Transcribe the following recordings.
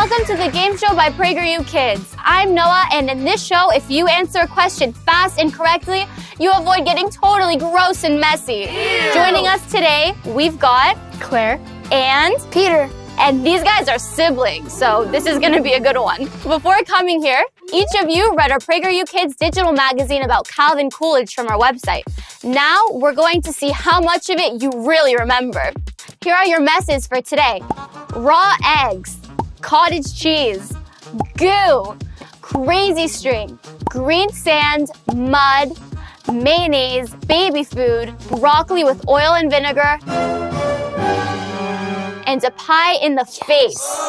Welcome to the game show by PragerU Kids. I'm Noah, and in this show, if you answer a question fast and correctly, you avoid getting totally gross and messy. Ew. Joining us today, we've got Claire and Peter. And these guys are siblings, so this is gonna be a good one. Before coming here, each of you read our PragerU Kids digital magazine about Calvin Coolidge from our website. Now, we're going to see how much of it you really remember. Here are your messes for today. Raw eggs, cottage cheese, goo, crazy string, green sand, mud, mayonnaise, baby food, broccoli with oil and vinegar, and a pie in the face.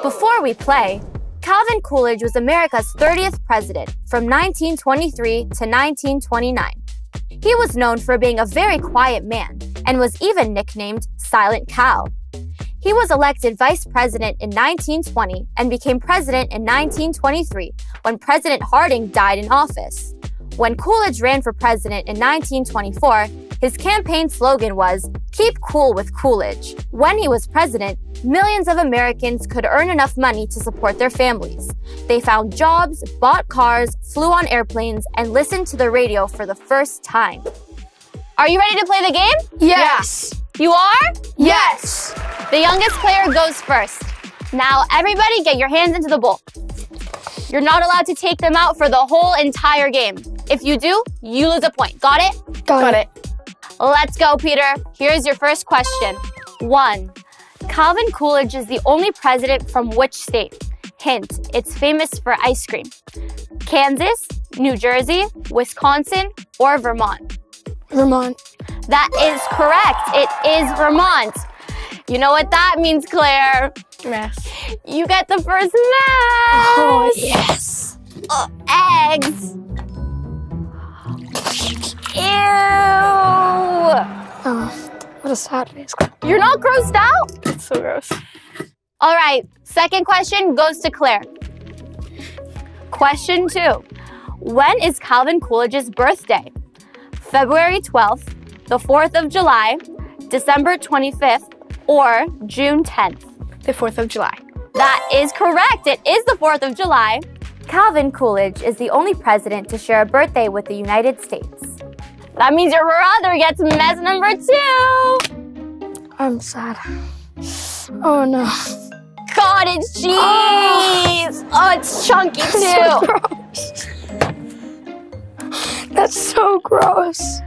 Before we play, Calvin Coolidge was America's 30th president from 1923 to 1929. He was known for being a very quiet man and was even nicknamed Silent Cal. He was elected vice president in 1920 and became president in 1923 when President Harding died in office. When Coolidge ran for president in 1924, his campaign slogan was, "Keep cool with Coolidge." When he was president, millions of Americans could earn enough money to support their families. They found jobs, bought cars, flew on airplanes, and listened to the radio for the first time. Are you ready to play the game? Yes. You are? Yes. The youngest player goes first. Now, everybody get your hands into the bowl. You're not allowed to take them out for the whole entire game. If you do, you lose a point. Got it? Got it. Let's go, Peter. Here's your first question. 1. Calvin Coolidge is the only president from which state? Hint, it's famous for ice cream. Kansas, New Jersey, Wisconsin, or Vermont? Vermont. That is correct. It is Vermont. You know what that means, Claire? Mess. You get the first mess. Oh, yes. Oh, eggs. Ew. Oh, what a sad face. You're not grossed out? It's so gross. All right, second question goes to Claire. Question 2. When is Calvin Coolidge's birthday? February 12th, the 4th of July, December 25th, or June 10th? The 4th of July. That is correct. It is the 4th of July. Calvin Coolidge is the only president to share a birthday with the United States. That means your brother gets mess number 2. I'm sad. Oh, no. Cottage cheese. Oh, it's chunky, too. That's so gross.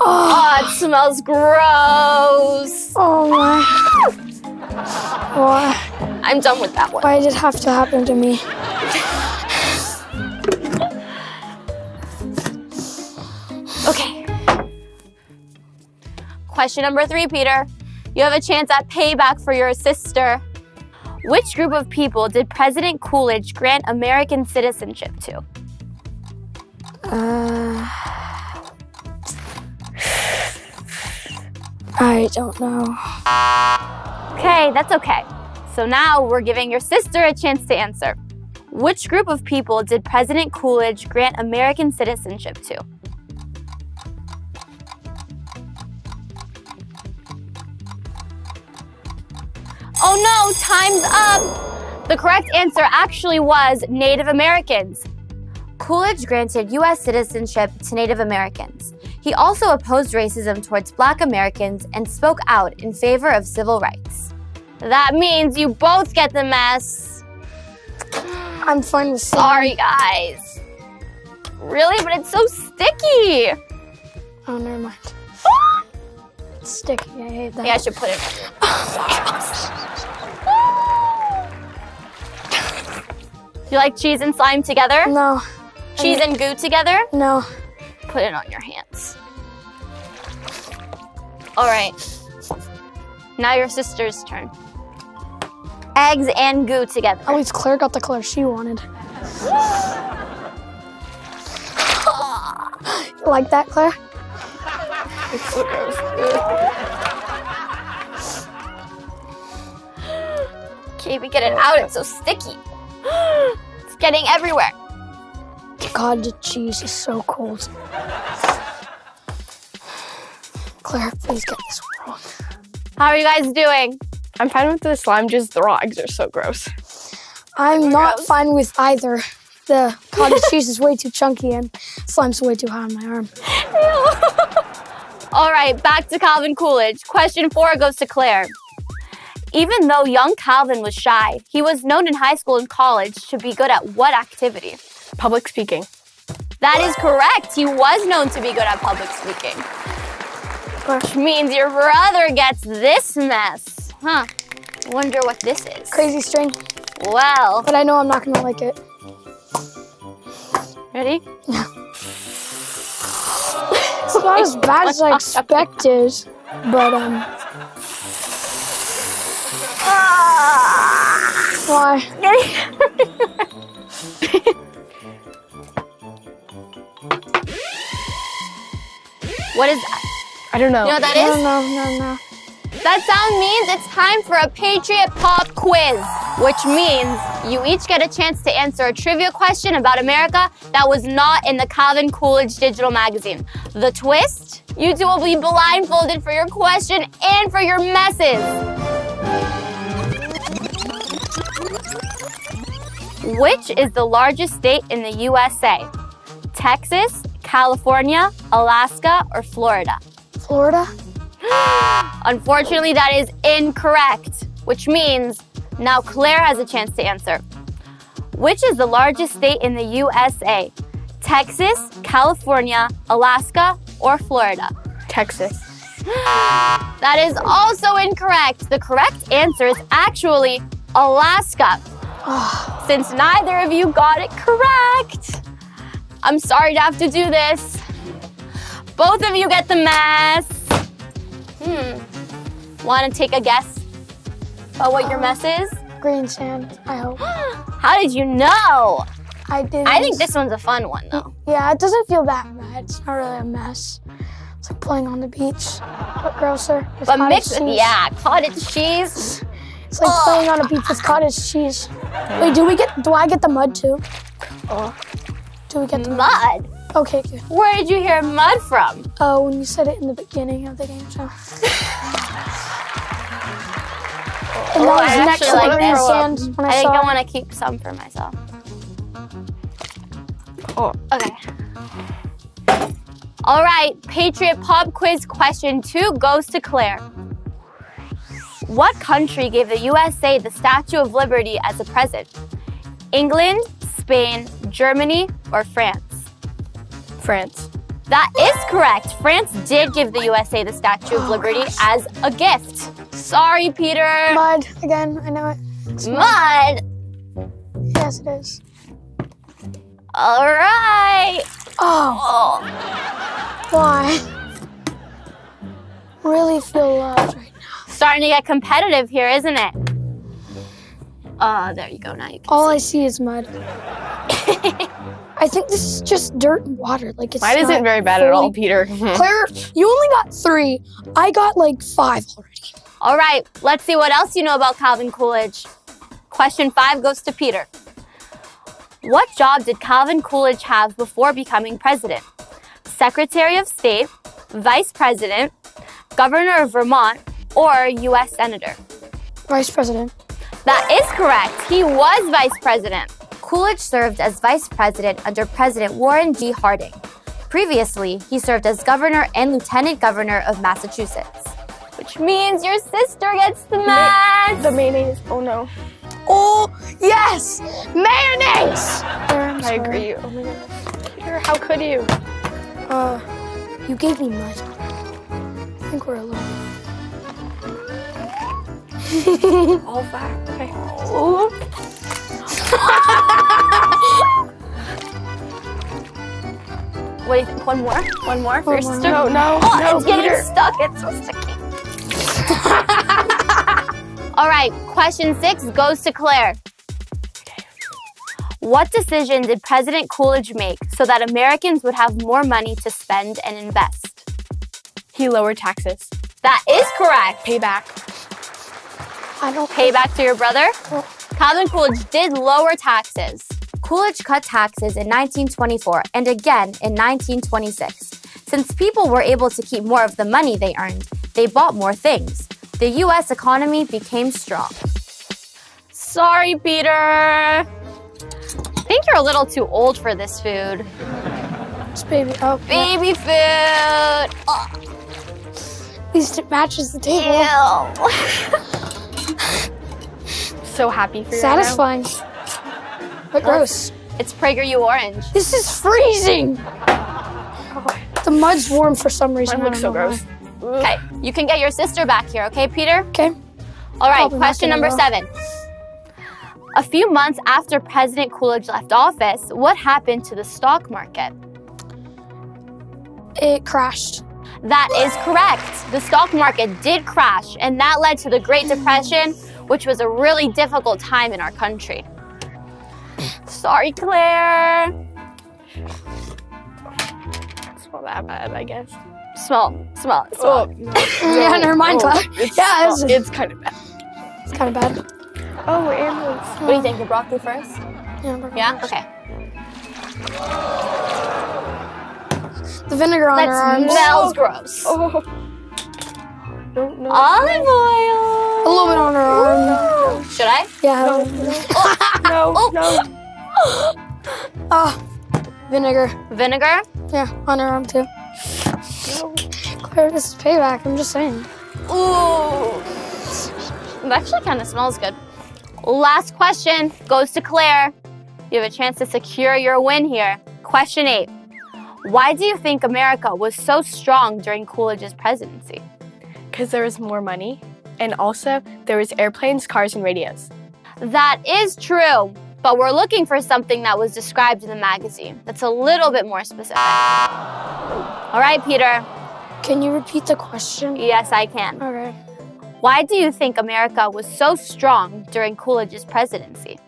Oh, it smells gross. Oh my. Oh. I'm done with that one. Why did it have to happen to me? Okay. Question number 3, Peter. You have a chance at payback for your sister. Which group of people did President Coolidge grant American citizenship to? I don't know. Okay, that's okay. So now we're giving your sister a chance to answer. Which group of people did President Coolidge grant American citizenship to? Oh no, time's up! The correct answer actually was Native Americans. Coolidge granted U.S. citizenship to Native Americans. He also opposed racism towards Black Americans and spoke out in favor of civil rights. That means you both get the mess. I'm fine with slime. Sorry, guys. Really? But it's so sticky. Oh, never mind. It's sticky. I hate that. Yeah, I should put it in. You like cheese and slime together? No. Cheese and goo together? No. Put it on your hands. All right. Now your sister's turn. Eggs and goo together. At least Claire got the color she wanted. You like that, Claire? It's so gross. Can't even get it out. It's so sticky. It's getting everywhere. God, the cheese is so cold. Claire, please get this wrong. How are you guys doing? I'm fine with the slime, just the raw eggs are so gross. I'm not fine with either. The cottage cheese is way too chunky and slime's way too high on my arm. All right, back to Calvin Coolidge. Question 4 goes to Claire. Even though young Calvin was shy, he was known in high school and college to be good at what activity? Public speaking. That is correct. He was known to be good at public speaking. Which means your brother gets this mess. Huh. Wonder what this is. Crazy string. Well. But I know I'm not gonna like it. Ready? Yeah. It's not as bad as I expected, but why? What is that? I don't know. You know what that is? No. That sound means it's time for a Patriot Pop quiz, which means you each get a chance to answer a trivia question about America that was not in the Calvin Coolidge digital magazine. The twist? You two will be blindfolded for your question and for your messes. Which is the largest state in the USA? Texas, California, Alaska, or Florida? Florida? Unfortunately, that is incorrect, which means now Claire has a chance to answer. Which is the largest state in the USA? Texas, California, Alaska, or Florida? Texas. That is also incorrect. The correct answer is actually Alaska. Since neither of you got it correct, I'm sorry to have to do this. Both of you get the mess. Want to take a guess about what your mess is? Green sand, I hope. How did you know? I didn't. I think this one's a fun one, though. Yeah, it doesn't feel that bad. It's not really a mess. It's like playing on the beach, but grosser. But mixed with, yeah, cottage cheese. It's like playing on a beach with cottage cheese. Wait, do I get the mud, too? Do we get the mud? Okay, good. Where did you hear mud from? Oh, when you said it in the beginning of the game show. And that was next to green sand. When I think I want to keep some for myself. Okay. All right, Patriot Pop Quiz question 2 goes to Claire. What country gave the USA the Statue of Liberty as a present? England, Spain, Germany, or France? France. That is correct. France did give the USA the Statue of Liberty as a gift. Sorry, Peter. Mud, again, I know it. It's mud? Yes, it is. All right. Why? Really feel loved right now. Starting to get competitive here, isn't it? There you go, now you can all see. I see is mud. I think this is just dirt and water. Like it's mine isn't very bad at all, Peter. Claire, you only got 3. I got like 5 already. All right, let's see what else you know about Calvin Coolidge. Question 5 goes to Peter. What job did Calvin Coolidge have before becoming president? Secretary of State, Vice President, Governor of Vermont, or U.S. Senator? Vice President. That is correct. He was Vice President. Coolidge served as vice president under President Warren G. Harding. Previously, he served as governor and lieutenant governor of Massachusetts. Which means your sister gets the mess. The mayonnaise, oh no. Oh, yes, mayonnaise. I agree. Oh my goodness. Peter, how could you? You gave me mud. I think we're alone. All back, okay. Wait, one more for your sister? No, no, it's getting stuck, it's so sticky. All right, question 6 goes to Claire. What decision did President Coolidge make so that Americans would have more money to spend and invest? He lowered taxes. That is correct. Payback. I don't pay back to your brother? Calvin Coolidge did lower taxes. Coolidge cut taxes in 1924 and again in 1926. Since people were able to keep more of the money they earned, they bought more things. the U.S. economy became strong. Sorry, Peter. I think you're a little too old for this food. It's baby. Oh, baby food. Oh. At least it matches the table. Ew. So happy for you. Satisfying. But gross. It's PragerU orange. This is freezing. Oh. The mud's warm for some reason. It looks so gross. Okay, you can get your sister back here, okay, Peter? Okay. All right, question number 7. A few months after President Coolidge left office, what happened to the stock market? It crashed. That is correct. The stock market did crash, and that led to the Great Depression, which was a really difficult time in our country. Sorry, Claire. It's not that bad, I guess. Small. Oh. Yeah, never mind, Claire. Yeah, it's kind of bad. It's kind of bad. Oh, we're ambulance. What do you think, the broccoli first? Yeah? Okay. The vinegar on our arms. That smells gross. Oh. Don't know. Olive oil. A little bit on our arm. Should I? Yeah. No. Vinegar. Vinegar? Yeah, on our arm too. No. Claire, this is payback, I'm just saying. Ooh. It actually kind of smells good. Last question goes to Claire. You have a chance to secure your win here. Question 8. Why do you think America was so strong during Coolidge's presidency? Because there was more money, and also there was airplanes, cars, and radios. That is true, but we're looking for something that was described in the magazine that's a little bit more specific. All right, Peter. Can you repeat the question? Yes, I can. All right. Why do you think America was so strong during Coolidge's presidency?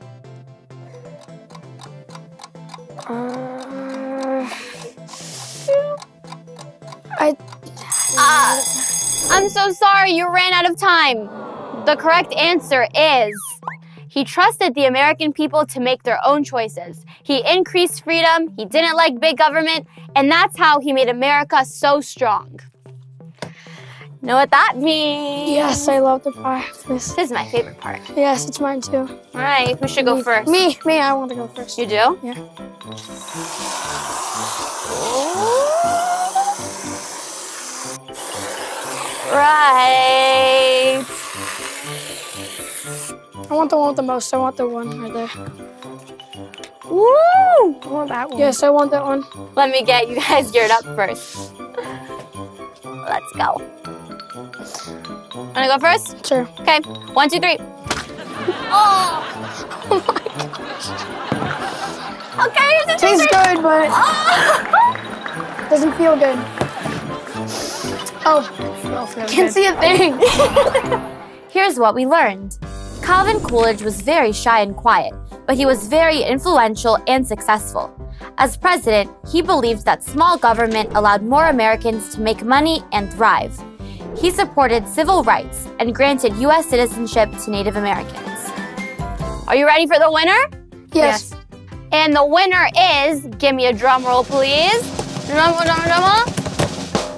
I'm so sorry, you ran out of time. The correct answer is, he trusted the American people to make their own choices. He increased freedom, he didn't like big government, and that's how he made America so strong. Know what that means? Yes, I love the pie. This is my favorite part. Yes, it's mine too. All right, who should go first? Me, I want to go first. You do? Yeah. Right. I want the one with the most. I want the one right there. Woo! I want that one. Yes, I want that one. Let me get you guys geared up first. Let's go. Wanna go first? Sure. Okay. 1, 2, 3. Oh my gosh. Okay, here's the tastes good, but doesn't feel good. Oh, can't see a thing. Here's what we learned. Calvin Coolidge was very shy and quiet, but he was very influential and successful. As president, he believed that small government allowed more Americans to make money and thrive. He supported civil rights and granted U.S. citizenship to Native Americans. Are you ready for the winner? Yes. And the winner is, give me a drum roll, please. Drum roll, drum roll, drum roll.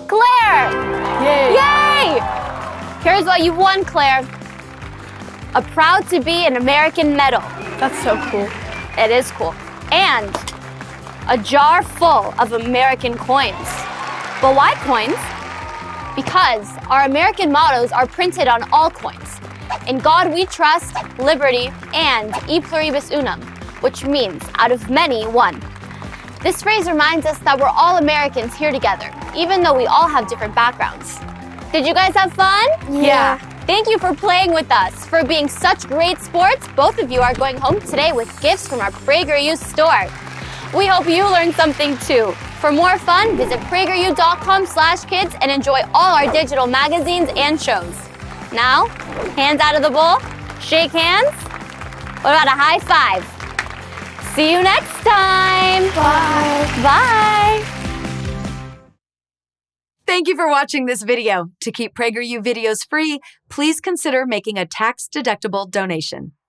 Claire! Yay! Yay! Here's what you've won, Claire. A Proud to Be an American medal. That's so cool. It is cool. And a jar full of American coins. But why coins? Because our American mottos are printed on all coins. In God we trust, liberty, and E Pluribus Unum, which means out of many, one. This phrase reminds us that we're all Americans here together, even though we all have different backgrounds. Did you guys have fun? Yeah. Thank you for playing with us. For being such great sports, both of you are going home today with gifts from our PragerU store. We hope you learned something too. For more fun, visit PragerU.com/kids and enjoy all our digital magazines and shows. Now, hands out of the bowl, shake hands. What about a high five? See you next time. Bye. Bye. Thank you for watching this video. To keep PragerU videos free, please consider making a tax-deductible donation.